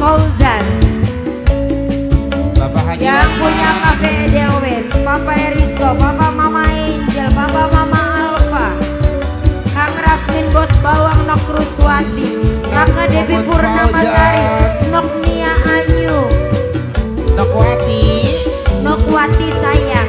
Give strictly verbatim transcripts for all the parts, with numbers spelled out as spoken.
Fauzan, Bapak Haji yang Masa punya kafe Dewes, Papa Erisko, Papa Mama Angel, Papa Mama Alfa, Kang Rasmin Bos Bawang, Nok Ruswati, Kakak Debi Purnamasari, Nok Nia Anyu, Nokwati, Nokwati sayang.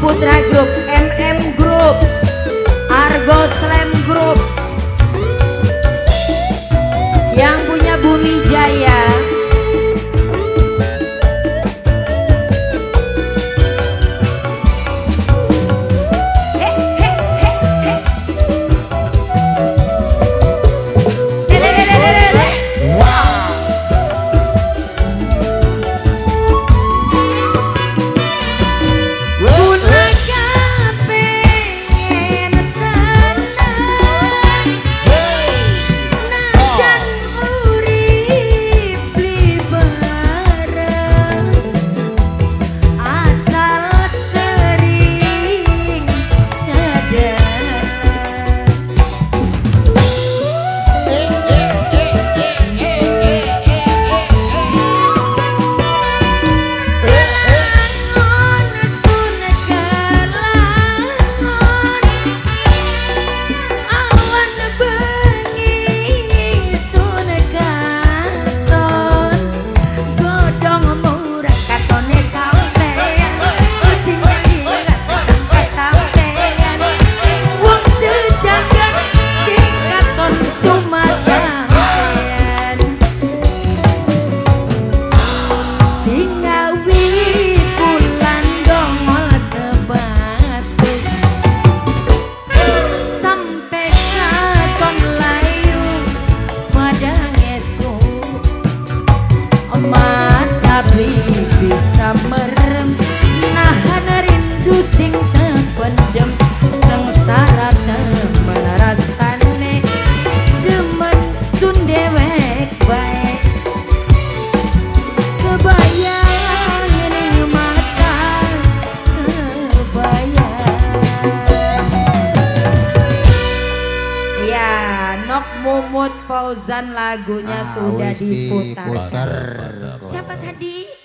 Putra Group, M M Group, Argo Slam Group, yang punya Bumi Jaya, adem sengsara temen rasane demen sun dewek bae kebayang ning mata kebayang ya Nok Mumut Fauzan lagunya ah, sudah diputar. Siapa tadi?